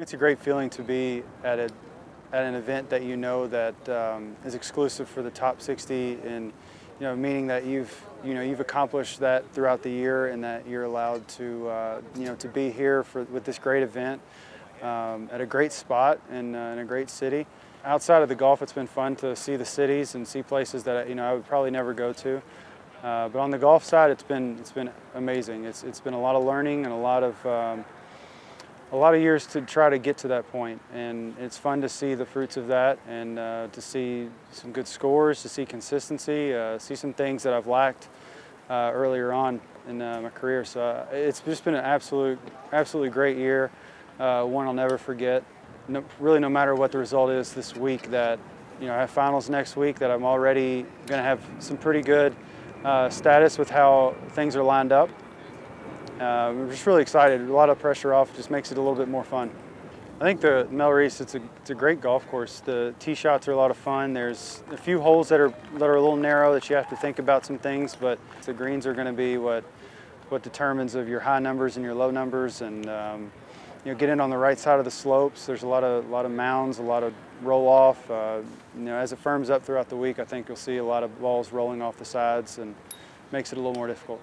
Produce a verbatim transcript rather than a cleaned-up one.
It's a great feeling to be at a at an event that you know that um, is exclusive for the top sixty, and you know, meaning that you've you know you've accomplished that throughout the year, and that you're allowed to uh, you know to be here for with this great event um, at a great spot and uh, in a great city. Outside of the golf, it's been fun to see the cities and see places that you know I would probably never go to. Uh, but on the golf side, it's been it's been amazing. It's it's been a lot of learning and a lot of um, a lot of years to try to get to that point, and it's fun to see the fruits of that, and uh, to see some good scores, to see consistency, uh, see some things that I've lacked uh, earlier on in uh, my career. So uh, it's just been an absolute, absolutely great year, uh, one I'll never forget. No, really, no matter what the result is this week, that you know I have finals next week, that I'm already going to have some pretty good uh, status with how things are lined up. Uh, we're just really excited. A lot of pressure off just makes it a little bit more fun. I think the Melrose, it's a, it's a great golf course. The tee shots are a lot of fun. There's a few holes that are, that are a little narrow that you have to think about some things, but the greens are going to be what, what determines of your high numbers and your low numbers, and um, you know, get in on the right side of the slopes. There's a lot of, a lot of mounds, a lot of roll-off. Uh, you know, as it firms up throughout the week, I think you'll see a lot of balls rolling off the sides, and makes it a little more difficult.